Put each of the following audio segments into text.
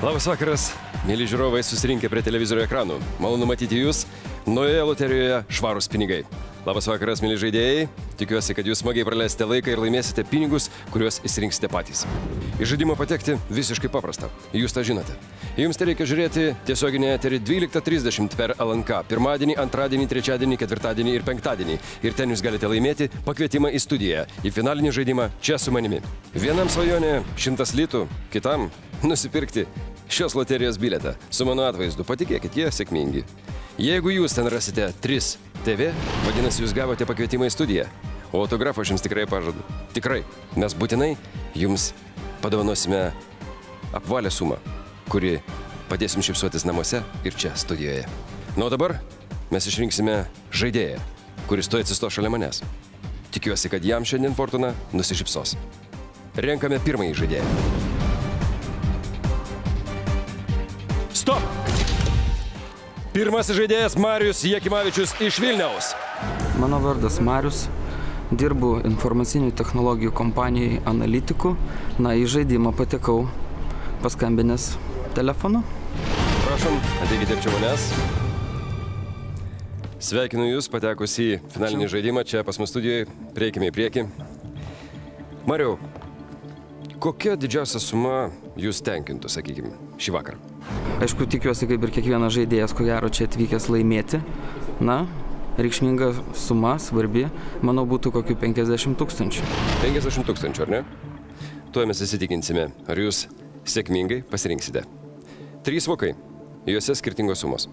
Labas vakaras, mėly žiūrovai susirinkę prie televizorių ekranų. Malonu matyti jūs, naujoje loterijoje švarūs pinigai. Labas vakaras, mėly žaidėjai. Tikiuosi, kad jūs smagiai praleisite laiką ir laimėsite pinigus, kuriuos išsirinksite patys. Į žaidimą patekti visiškai paprasta. Jūs tą žinote. Jums tai reikia žiūrėti tiesioginį eterį 12:30 per LNK. Pirmadienį, antradienį, trečiadienį, ketvirtadienį ir penktadienį. Ir ten jūs galite laimėti pakvietimą į studiją, į finalinį žaidimą čia su manimi. Vienam svajonė 100 litų, kitam nusipirkti šios loterijos bilietą su mano atvaizdu. Patikėkit, jie sėkmingi. Jeigu jūs ten rasite 3 TV, vadinasi, jūs gavote pakvietimą į studiją. O autografą aš jums tikrai pažadu. Tikrai. Mes būtinai jums padovanosime apvalią sumą, kuri padėsim šypsotis namuose ir čia studijoje. Na, o dabar mes išrinksime žaidėją, kuris tuoj atsisto šalia manęs. Tikiuosi, kad jam šiandien fortuna nusišypsos. Renkame pirmąjį žaidėją. Stop! Pirmasis žaidėjas Marius Jakimavičius iš Vilniaus. Mano vardas Marius, dirbu informacinių technologijų kompanijai analitiku. Na, į žaidimą patekau paskambinęs telefonu. Prašom, ateikite arčiau manęs. Sveikinu jūs patekus į finalinį žaidimą čia pas mus studijoje. Prieikime į priekį. Mariau, kokia didžiausia suma jūs tenkintų, sakykime, šį vakarą? Aišku, tikiuosi, kaip ir kiekvienas žaidėjas, ko gero, čia atvykęs laimėti. Na, reikšminga suma, svarbi, manau, būtų kokių 50 000. 50 000, ar ne? Tuo mes įsitikinsime, ar jūs sėkmingai pasirinksite. 3 vokai, juose skirtingos sumos.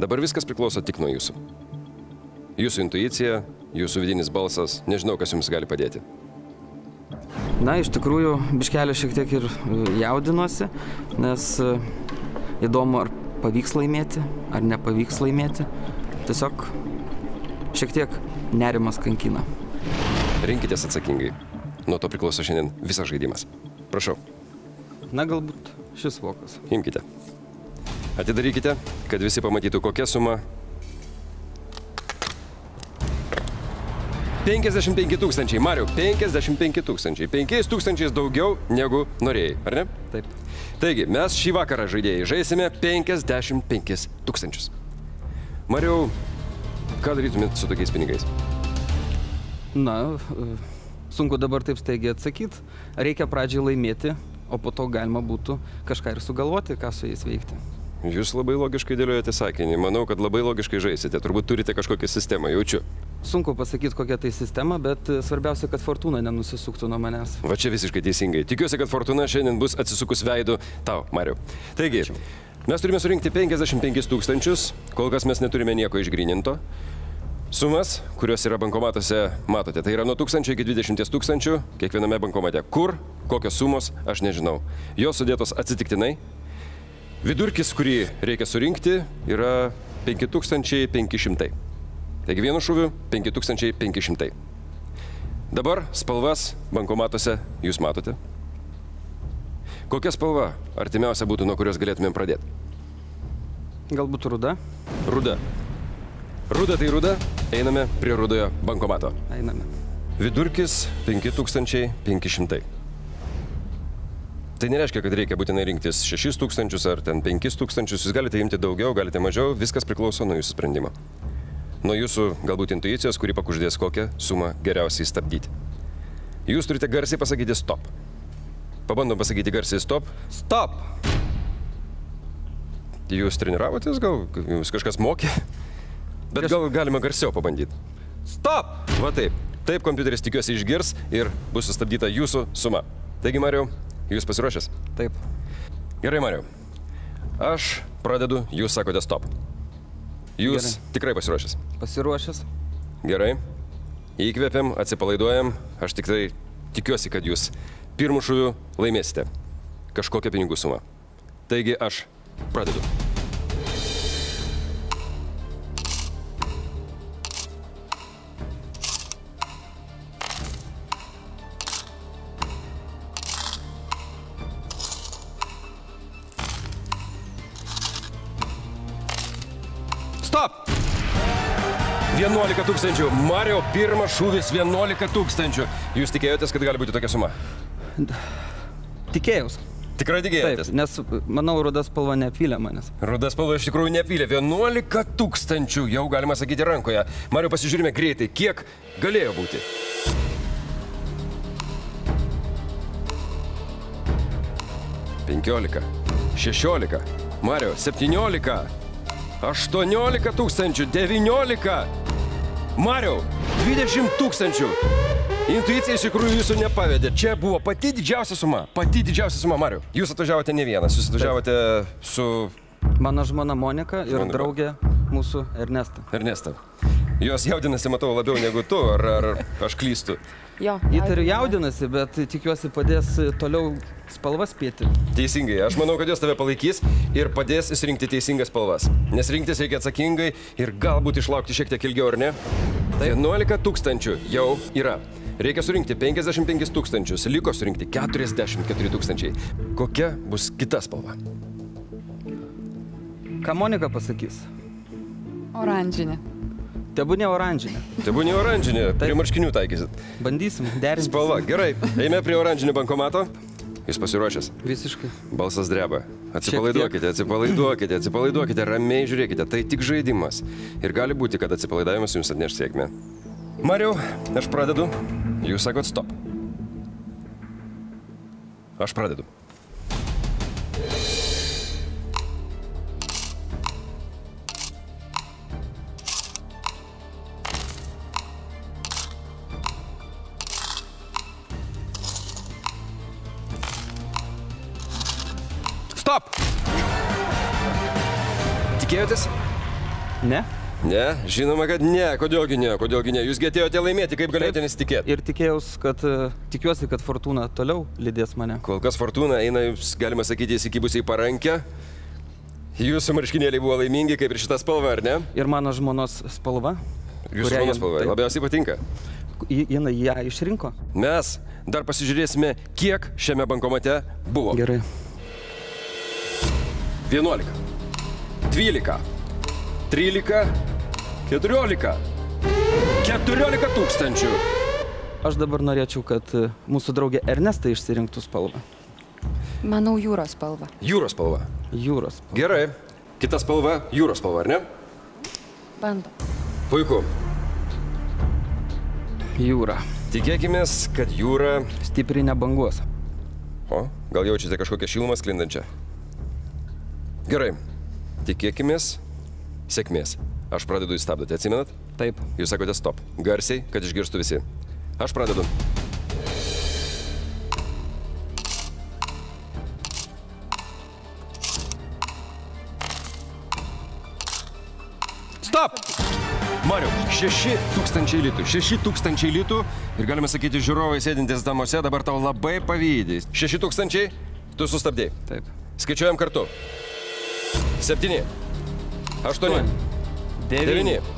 Dabar viskas priklauso tik nuo jūsų. Jūsų intuicija, jūsų vidinis balsas, nežinau, kas jums gali padėti. Na, iš tikrųjų, biškelį šiek tiek ir jaudinuosi, nes įdomu, ar pavyks laimėti, ar nepavyks laimėti. Tiesiog šiek tiek nerimas kankina. Rinkitės atsakingai. Nuo to priklauso šiandien visas žaidimas. Prašau. Na, galbūt šis vokas. Imkite. Atidarykite, kad visi pamatytų, kokia suma. 55 000, Mariu, 55 000. 5 000 daugiau negu norėjai, ar ne? Taip. Taigi, mes šį vakarą žaidėjai žaisime 55 000. Mariu, ką darytumėt su tokiais pinigais? Na, sunku dabar taip staigiai atsakyti. Reikia pradžiai laimėti, o po to galima būtų kažką ir sugalvoti, ką su jais veikti. Jūs labai logiškai dėliojate sakinį. Manau, kad labai logiškai žaisite. Turbūt turite kažkokią sistemą, jaučiu. Sunku pasakyti, kokia tai sistema, bet svarbiausia, kad fortūna nenusisuktų nuo manęs. Va čia visiškai teisingai. Tikiuosi, kad fortūna šiandien bus atsisukus veidu tau, Mariu. Taigi, mes turime surinkti 55 000. Kol kas mes neturime nieko išgryninto. Sumas, kurios yra bankomatuose, matote, tai yra nuo 1000 iki 20 000 kiekviename bankomate. Kur, kokios sumos, aš nežinau. Jos sudėtos atsitiktinai. Vidurkis, kurį reikia surinkti, yra 5500. Taigi vienu šūviu 5500. Dabar spalvas bankomatuose jūs matote. Kokia spalva artimiausia būtų, nuo kurios galėtumėm pradėti? Galbūt ruda. Ruda. Ruda tai ruda. Einame prie rudojo bankomato. Einame. Vidurkis 5500. Tai nereiškia, kad reikia būtinai rinktis 6000 ar ten 5000. Jūs galite imti daugiau, galite mažiau. Viskas priklauso nuo jūsų sprendimo. Nuo jūsų, galbūt, intuicijos, kuri pakuždės, kokią sumą geriausiai stabdyti. Jūs turite garsiai pasakyti stop. Pabandom pasakyti garsiai stop. Stop! Jūs treniravotės, gal jūs kažkas mokė? Bet gal galima garsiau pabandyti. Stop! Va taip. Taip kompiuteris, tikiuosi, išgirs ir bus sustabdyta jūsų suma. Taigi, Mariau, jūs pasiruošęs? Taip. Gerai, Mariu. Aš pradedu, jūs sakote stop. Jūs tikrai pasiruošęs? Pasiruošęs. Gerai. Įkvėpiam, atsipalaiduojam. Aš tik tai tikiuosi, kad jūs pirmu šūviu laimėsite kažkokią pinigų sumą. Taigi aš pradedu. Stop! 11 000. Mario, pirmas šūvis 11 000. Jūs tikėjotės, kad gali būti tokia suma? Tikėjaus. Tikrai tikėjotės? Taip, nes manau, rudas spalva neapylė manęs. Rudas spalva iš tikrųjų neapylė. 11 000 jau galima sakyti rankoje. Mariau, pasižiūrime greitai, kiek galėjo būti. Penkiolika, 16, Mariau, 17, 18 000, 19, Mariau, 20 000. Intuicija iš tikrųjų jūsų nepavedė. Čia buvo pati didžiausia suma. Pati didžiausia suma, Mariau. Jūs atvažiavote ne vienas, jūs atvažiavote su... Mano žmona Monika ir draugė mūsų Ernesta. Ernesta. Jos jaudinasi, matau, labiau negu tu, ar aš klystu? Jo. Įtariu, jaudinasi, bet tikiuosi padės toliau spalvas spėti. Teisingai. Aš manau, kad jos tave palaikys ir padės įsirinkti teisingas spalvas. Nes rinktis reikia atsakingai ir galbūt išlaukti šiek tiek ilgiau, ar ne? 11 000 jau yra. Reikia surinkti 55 000, liko surinkti 44 000. Kokia bus kita spalva? Ką Monika pasakys? Oranžinė. Tebūnė oranžinė. Tebūnė oranžinė. Prie marškinių taikysit. Bandysim derinti. Spalva. Gerai. Eime prie oranžinio bankomato. Jis pasiruošęs? Visiškai. Balsas dreba. Atsipalaiduokite, atsipalaiduokite, atsipalaiduokite. Ramiai žiūrėkite. Tai tik žaidimas. Ir gali būti, kad atsipalaidavimas jums atneš sėkmę. Mariau, aš pradedu. Jūs sakot stop. Aš pradedu. Stop! Tikėjotės? Ne. Ne? Žinoma, kad ne. Kodėlgi ne? Kodėlgi ne? Jūs atėjote laimėti, kaip galėjote nesitikėti? Ir tikiuosi, kad fortūna toliau lydės mane. Kol kas fortūna eina, galima sakyti, įsikibusiai į parankę. Jūsų marškinėliai buvo laimingi, kaip ir šita spalva, ar ne? Ir mano žmonos spalva. Jūsų žmonos spalva. Labiausiai patinka. Jinai ją išrinko. Mes dar pasižiūrėsime, kiek šiame bankomate buvo. Gerai. 11, 12, 13, 14, 14 000. Aš dabar norėčiau, kad mūsų draugė Ernesta išsirinktų spalvą. Manau, jūros spalva. Jūros spalva. Jūros spalva. Gerai. Kita spalva – jūros spalva, ar ne? Bando. Puiku. Jūra. Tikėkimės, kad jūra... Stipriai nebanguos. O, gal jaučiate kažkokią šilumą sklindančią? Gerai, tikėkimės sėkmės. Aš pradedu, jūs stabdote, atsimenat? Taip. Jūs sakote stop. Garsiai, kad išgirstų visi. Aš pradedu. Stop! Mariau, 6000 litų. 6000 litų. Ir galime sakyti, žiūrovai sėdintys namuose dabar tau labai pavydys. 6000, tu sustabdėjai. Taip. Skaičiuojam kartu. 7, 8, 9, 10,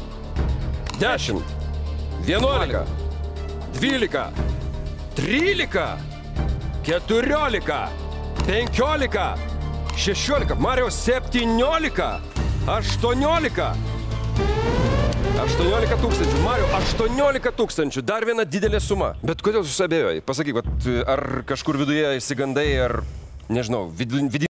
11, 12, 13, 14, 15, 16, Mariau, 17, 18. 18 000, Mariau, 18 000. Dar viena didelė suma. Bet kodėl susiabėjojai? Pasakyk, ar kažkur viduje įsigandai, ar nežinau, vidinė.